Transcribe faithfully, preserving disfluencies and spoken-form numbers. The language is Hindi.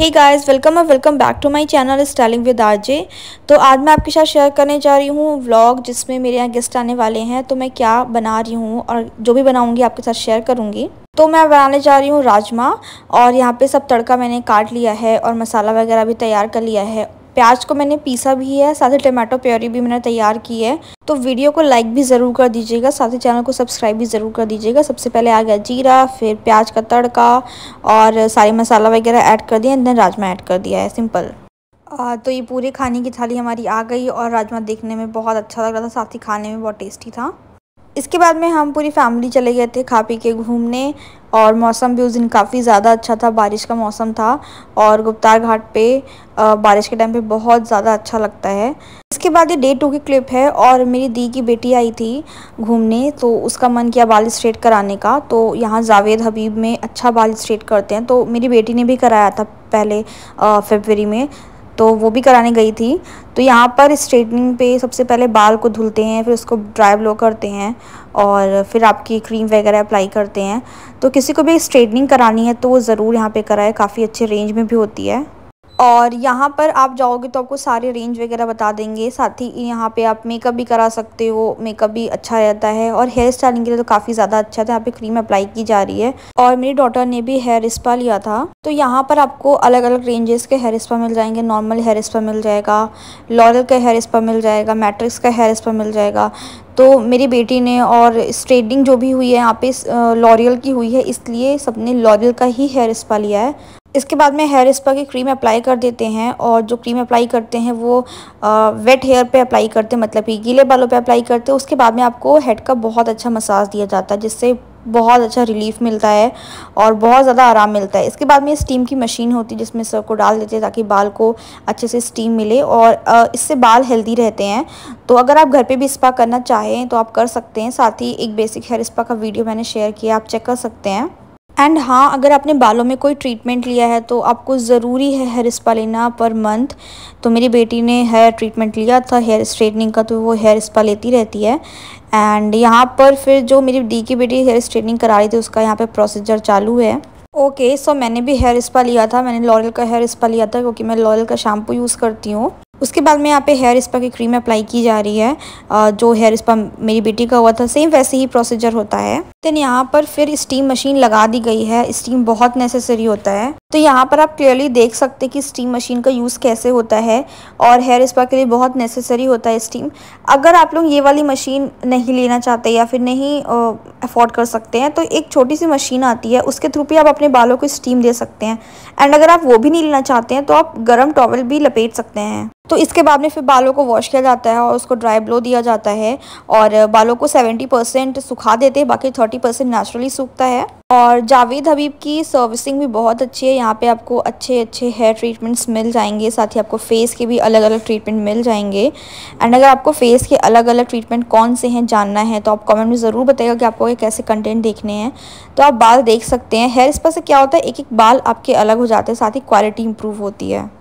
हे गाइस, वेलकम और welcome back to my channel styling with RJ. तो आज मैं आपके साथ शेयर करने जा रही हूँ व्लॉग जिसमें मेरे यहाँ गेस्ट आने वाले हैं, तो मैं क्या बना रही हूँ और जो भी बनाऊँगी आपके साथ शेयर करूँगी। तो मैं बनाने जा रही हूँ राजमा, और यहाँ पे सब तड़का मैंने काट लिया है और मसाला वगैरह भी तैयार कर लिया है। प्याज को मैंने पीसा भी है, साथ ही टमाटो प्योरी भी मैंने तैयार की है। तो वीडियो को लाइक भी ज़रूर कर दीजिएगा, साथ ही चैनल को सब्सक्राइब भी ज़रूर कर दीजिएगा। सबसे पहले आ गया जीरा, फिर प्याज का तड़का और सारे मसाला वगैरह ऐड कर दिया, देन राजमा ऐड कर दिया है, सिंपल। आ, तो ये पूरे खाने की थाली हमारी आ गई और राजमा देखने में बहुत अच्छा लग रहा था, साथ ही खाने में बहुत टेस्टी था। इसके बाद में हम पूरी फैमिली चले गए थे खा पी के घूमने, और मौसम भी उस दिन काफ़ी ज़्यादा अच्छा था, बारिश का मौसम था। और गुप्तार घाट पे आ, बारिश के टाइम पे बहुत ज़्यादा अच्छा लगता है। इसके बाद ये डे टू की क्लिप है, और मेरी दी की बेटी आई थी घूमने, तो उसका मन किया बाल स्ट्रेट कराने का। तो यहाँ जावेद हबीब में अच्छा बाल स्ट्रेट करते हैं, तो मेरी बेटी ने भी कराया था पहले फरवरी में, तो वो भी कराने गई थी। तो यहाँ पर स्ट्रेटनिंग पे सबसे पहले बाल को धुलते हैं, फिर उसको ड्राई ब्लो करते हैं और फिर आपकी क्रीम वगैरह अप्लाई करते हैं। तो किसी को भी स्ट्रेटनिंग करानी है तो वो ज़रूर यहाँ पे कराए, काफ़ी अच्छे रेंज में भी होती है। और यहाँ पर आप जाओगे तो आपको सारे रेंज वगैरह बता देंगे, साथ ही यहाँ पे आप मेकअप भी करा सकते हो, मेकअप भी अच्छा रहता है। और हेयर स्टाइलिंग के लिए तो काफ़ी ज़्यादा अच्छा था। यहाँ पे क्रीम अप्लाई की जा रही है, और मेरी डॉटर ने भी हेयर स्पा लिया था। तो यहाँ पर आपको अलग अलग रेंजेस के हेयर स्पा मिल जाएंगे। नॉर्मल हेयर स्पा मिल जाएगा, लॉरियल का हेयर स्पा मिल जाएगा, मैट्रिक्स का हेयर स्पा मिल जाएगा। तो मेरी बेटी ने और स्ट्रेटनिंग जो भी हुई है यहाँ पे लॉरियल की हुई है, इसलिए सबने लॉरियल का ही हेयर स्पा लिया है। इसके बाद में हेयर स्पा की क्रीम अप्लाई कर देते हैं, और जो क्रीम अप्लाई करते हैं वो आ, वेट हेयर पे अप्लाई करते हैं, मतलब कि गीले बालों पे अप्लाई करते हैं। उसके बाद में आपको हेड का बहुत अच्छा मसाज दिया जाता है, जिससे बहुत अच्छा रिलीफ मिलता है और बहुत ज़्यादा आराम मिलता है। इसके बाद में स्टीम की मशीन होती है जिसमें सर को डाल देते हैं ताकि बाल को अच्छे से स्टीम मिले, और इससे बाल हेल्दी रहते हैं। तो अगर आप घर पे भी स्पा करना चाहें तो आप कर सकते हैं। साथ ही एक बेसिक हेयर स्पा का वीडियो मैंने शेयर किया, आप चेक कर सकते हैं। एंड हाँ, अगर आपने बालों में कोई ट्रीटमेंट लिया है तो आपको ज़रूरी है हेयर स्पा लेना पर मंथ। तो मेरी बेटी ने हेयर ट्रीटमेंट लिया था हेयर स्ट्रेटनिंग का, तो वो हेयर स्पा लेती रहती है। एंड यहाँ पर फिर जो मेरी दी की बेटी हेयर स्ट्रेटनिंग करा रही थी उसका यहाँ पे प्रोसीजर चालू है। ओके, सो मैंने भी हेयर स्पा लिया था, मैंने लॉरियल का हेयर स्पा लिया था क्योंकि मैं लॉरियल का शैम्पू यूज़ करती हूँ। उसके बाद में यहाँ पे हेयर स्पा की क्रीम अप्लाई की जा रही है, जो हेयर स्पा मेरी बेटी का हुआ था सेम वैसे ही प्रोसीजर होता है। देन यहाँ पर फिर स्टीम मशीन लगा दी गई है, स्टीम बहुत नेसेसरी होता है। तो यहाँ पर आप क्लियरली देख सकते हैं कि स्टीम मशीन का यूज़ कैसे होता है, और हेयर स्पा के लिए बहुत नेसेसरी होता है स्टीम। अगर आप लोग ये वाली मशीन नहीं लेना चाहते या फिर नहीं अफोर्ड कर सकते हैं तो एक छोटी सी मशीन आती है, उसके थ्रू भी आप अपने बालों को स्टीम दे सकते हैं। एंड अगर आप वो भी नहीं लेना चाहते हैं तो आप गर्म टॉवल भी लपेट सकते हैं। तो इसके बाद में फिर बालों को वॉश किया जाता है और उसको ड्राई ब्लो दिया जाता है, और बालों को सत्तर परसेंट सुखा देते हैं, बाकी तीस परसेंट नेचुरली सूखता है। और जावेद हबीब की सर्विसिंग भी बहुत अच्छी है, यहाँ पे आपको अच्छे अच्छे हेयर ट्रीटमेंट्स मिल जाएंगे, साथ ही आपको फेस के भी अलग अलग ट्रीटमेंट मिल जाएंगे। एंड अगर आपको फेस के अलग अलग ट्रीटमेंट कौन से हैं जानना है तो आप कमेंट में ज़रूर बताइएगा कि आपको कैसे कंटेंट देखने हैं। तो आप बाल देख सकते हैं, हेयर स्पा से क्या होता है, एक एक बाल आपके अलग हो जाते हैं, साथ ही क्वालिटी इंप्रूव होती है।